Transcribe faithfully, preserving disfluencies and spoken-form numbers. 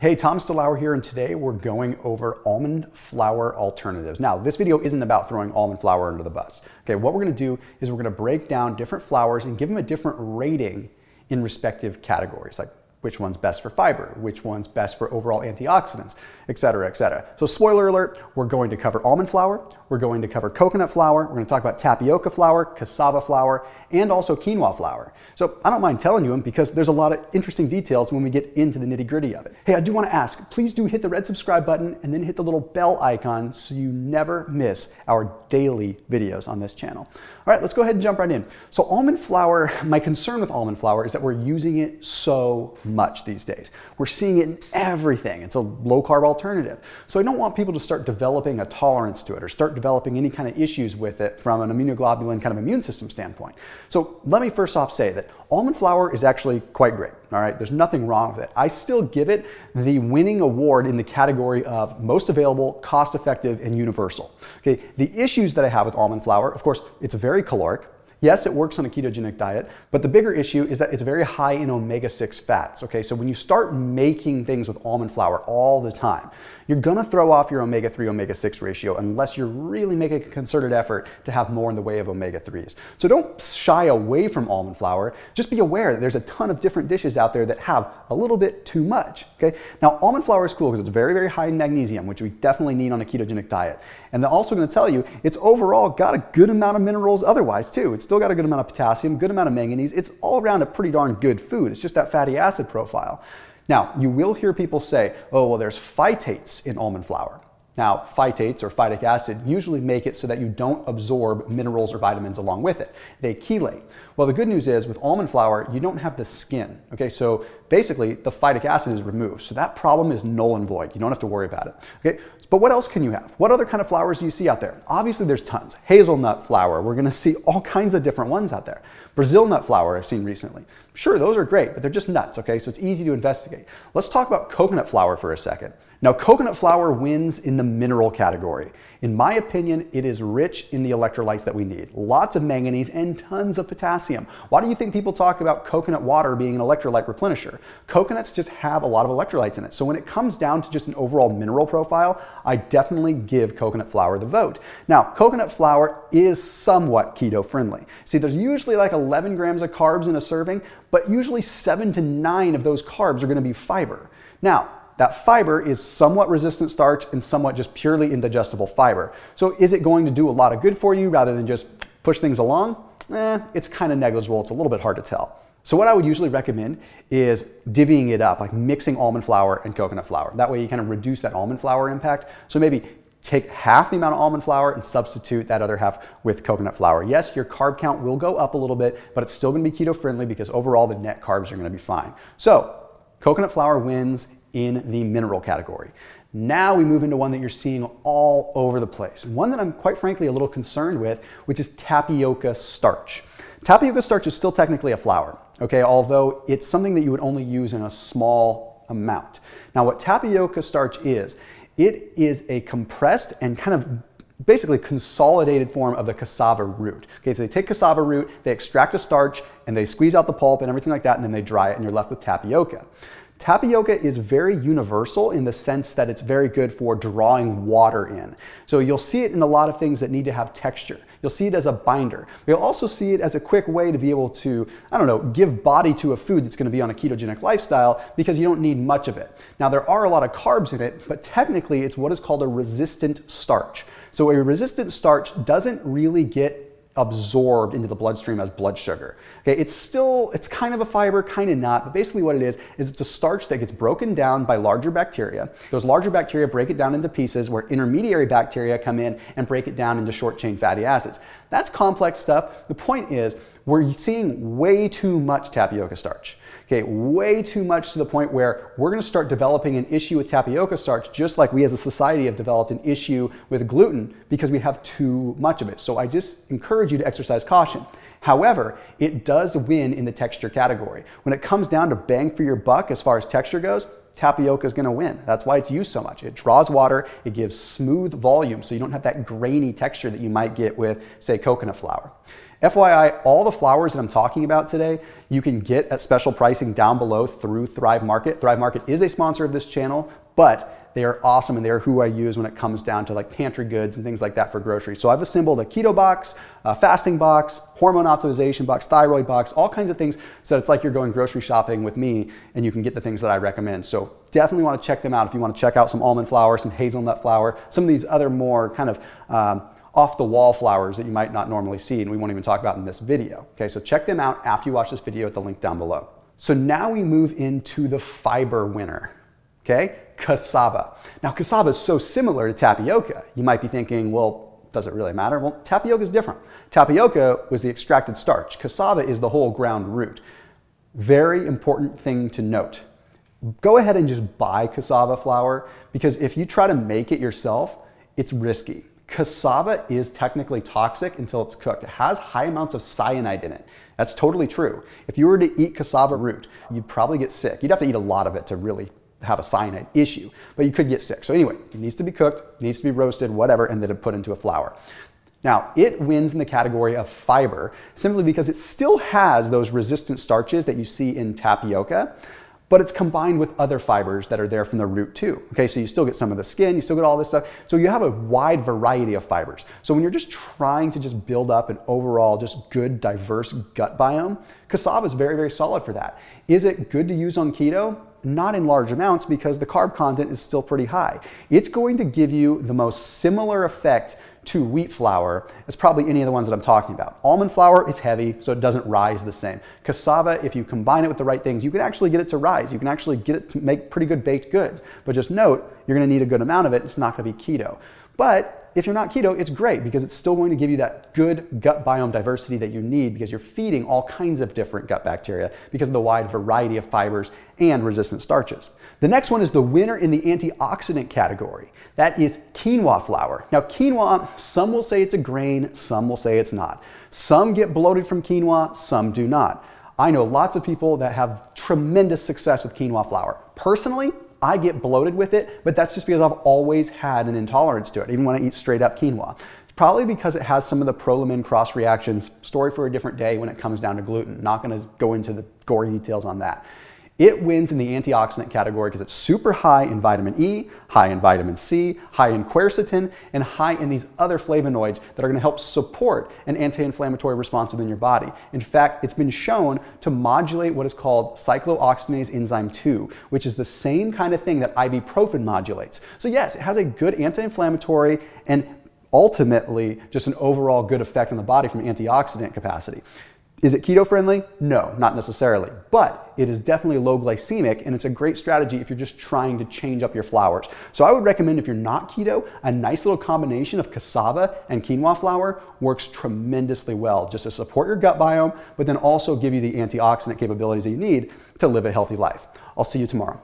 Hey, Thomas DeLauer here, and today we're going over almond flour alternatives. Now, this video isn't about throwing almond flour under the bus. Okay, what we're gonna do is we're gonna break down different flours and give them a different rating in respective categories, like which one's best for fiber, which one's best for overall antioxidants, et cetera, et cetera. So spoiler alert, we're going to cover almond flour, we're going to cover coconut flour, we're gonna talk about tapioca flour, cassava flour, and also quinoa flour. So I don't mind telling you them because there's a lot of interesting details when we get into the nitty gritty of it. Hey, I do wanna ask, please do hit the red subscribe button and then hit the little bell icon so you never miss our daily videos on this channel. All right, let's go ahead and jump right in. So almond flour, my concern with almond flour is that we're using it so much these days. We're seeing it in everything. It's a low carb alternative. So I don't want people to start developing a tolerance to it or start developing any kind of issues with it from an immunoglobulin kind of immune system standpoint. So let me first off say that almond flour is actually quite great, all right? There's nothing wrong with it. I still give it the winning award in the category of most available, cost-effective, and universal. Okay, the issues that I have with almond flour, of course, it's very caloric. Yes, it works on a ketogenic diet, but the bigger issue is that it's very high in omega six fats, okay? So when you start making things with almond flour all the time, you're gonna throw off your omega three, omega six ratio unless you're really making a concerted effort to have more in the way of omega threes. So don't shy away from almond flour, just be aware that there's a ton of different dishes out there that have a little bit too much, okay? Now, almond flour is cool because it's very, very high in magnesium, which we definitely need on a ketogenic diet. And they're also gonna tell you, it's overall got a good amount of minerals otherwise too. It's still got a good amount of potassium, good amount of manganese. It's all around a pretty darn good food. It's just that fatty acid profile. Now, you will hear people say, oh, well, there's phytates in almond flour. Now, phytates or phytic acid usually make it so that you don't absorb minerals or vitamins along with it. They chelate. Well, the good news is with almond flour, you don't have the skin, okay? So basically, the phytic acid is removed. So that problem is null and void. You don't have to worry about it, okay? But what else can you have? What other kind of flours do you see out there? Obviously, there's tons. Hazelnut flour. We're gonna see all kinds of different ones out there. Brazil nut flour I've seen recently. Sure, those are great, but they're just nuts, okay? So it's easy to investigate. Let's talk about coconut flour for a second. Now, coconut flour wins in the mineral category. In my opinion, it is rich in the electrolytes that we need. Lots of manganese and tons of potassium. Why do you think people talk about coconut water being an electrolyte replenisher? Coconuts just have a lot of electrolytes in it. So when it comes down to just an overall mineral profile, I definitely give coconut flour the vote. Now, coconut flour is somewhat keto friendly. See, there's usually like eleven grams of carbs in a serving, but usually seven to nine of those carbs are gonna be fiber. Now, that fiber is somewhat resistant starch and somewhat just purely indigestible fiber. So is it going to do a lot of good for you rather than just push things along? Eh, it's kind of negligible. It's a little bit hard to tell. So what I would usually recommend is divvying it up, like mixing almond flour and coconut flour. That way you kind of reduce that almond flour impact. So maybe take half the amount of almond flour and substitute that other half with coconut flour. Yes, your carb count will go up a little bit, but it's still gonna be keto friendly because overall the net carbs are gonna be fine. So coconut flour wins in the mineral category. Now we move into one that you're seeing all over the place, and one that I'm quite frankly a little concerned with, which is tapioca starch. Tapioca starch is still technically a flour, okay, although it's something that you would only use in a small amount. Now what tapioca starch is, it is a compressed and kind of basically consolidated form of the cassava root. Okay, so they take cassava root, they extract a starch, and they squeeze out the pulp and everything like that, and then they dry it, and you're left with tapioca. Tapioca is very universal in the sense that it's very good for drawing water in. So you'll see it in a lot of things that need to have texture. You'll see it as a binder. You'll also see it as a quick way to be able to, I don't know, give body to a food that's gonna be on a ketogenic lifestyle because you don't need much of it. Now there are a lot of carbs in it, but technically it's what is called a resistant starch. So a resistant starch doesn't really get absorbed into the bloodstream as blood sugar. Okay, it's still, it's kind of a fiber, kind of not, but basically what it is, is it's a starch that gets broken down by larger bacteria. Those larger bacteria break it down into pieces where intermediary bacteria come in and break it down into short chain fatty acids. That's complex stuff. The point is, we're seeing way too much tapioca starch. Okay, way too much to the point where we're gonna start developing an issue with tapioca starch just like we as a society have developed an issue with gluten because we have too much of it. So I just encourage you to exercise caution. However, it does win in the texture category. When it comes down to bang for your buck as far as texture goes, tapioca is gonna win. That's why it's used so much. It draws water, it gives smooth volume so you don't have that grainy texture that you might get with, say, coconut flour. F Y I, all the flowers that I'm talking about today, you can get at special pricing down below through Thrive Market. Thrive Market is a sponsor of this channel, but they are awesome and they're who I use when it comes down to like pantry goods and things like that for groceries. So I've assembled a keto box, a fasting box, hormone optimization box, thyroid box, all kinds of things so that it's like you're going grocery shopping with me and you can get the things that I recommend. So definitely want to check them out if you want to check out some almond flour, some hazelnut flour, some of these other more kind of um, off the wall flowers that you might not normally see and we won't even talk about in this video. Okay, so check them out after you watch this video at the link down below. So now we move into the fiber winner, okay? Cassava. Now, cassava is so similar to tapioca. You might be thinking, well, does it really matter? Well, tapioca is different. Tapioca was the extracted starch. Cassava is the whole ground root. Very important thing to note. Go ahead and just buy cassava flour because if you try to make it yourself, it's risky. Cassava is technically toxic until it's cooked. It has high amounts of cyanide in it. That's totally true. If you were to eat cassava root, you'd probably get sick. You'd have to eat a lot of it to really have a cyanide issue, but you could get sick. So anyway, it needs to be cooked, needs to be roasted, whatever, and then put into a flour. Now, it wins in the category of fiber simply because it still has those resistant starches that you see in tapioca, but it's combined with other fibers that are there from the root too. Okay, so you still get some of the skin, you still get all this stuff. So you have a wide variety of fibers. So when you're just trying to just build up an overall just good, diverse gut biome, cassava is very, very solid for that. Is it good to use on keto? Not in large amounts because the carb content is still pretty high. It's going to give you the most similar effect to wheat flour as probably any of the ones that I'm talking about. Almond flour is heavy, so it doesn't rise the same. Cassava, if you combine it with the right things, you can actually get it to rise. You can actually get it to make pretty good baked goods. But just note, you're gonna need a good amount of it. It's not gonna be keto. But if you're not keto, it's great because it's still going to give you that good gut biome diversity that you need because you're feeding all kinds of different gut bacteria because of the wide variety of fibers and resistant starches. The next one is the winner in the antioxidant category. That is quinoa flour. Now quinoa, some will say it's a grain, some will say it's not. Some get bloated from quinoa, some do not. I know lots of people that have tremendous success with quinoa flour. Personally, I get bloated with it, but that's just because I've always had an intolerance to it, even when I eat straight up quinoa. It's probably because it has some of the prolamin cross reactions, story for a different day when it comes down to gluten. Not gonna go into the gory details on that. It wins in the antioxidant category because it's super high in vitamin E, high in vitamin C, high in quercetin, and high in these other flavonoids that are gonna help support an anti-inflammatory response within your body. In fact, it's been shown to modulate what is called cyclooxygenase enzyme two, which is the same kind of thing that ibuprofen modulates. So yes, it has a good anti-inflammatory and ultimately just an overall good effect on the body from antioxidant capacity. Is it keto friendly? No, not necessarily, but it is definitely low glycemic and it's a great strategy if you're just trying to change up your flours. So I would recommend if you're not keto, a nice little combination of cassava and quinoa flour works tremendously well just to support your gut biome, but then also give you the antioxidant capabilities that you need to live a healthy life. I'll see you tomorrow.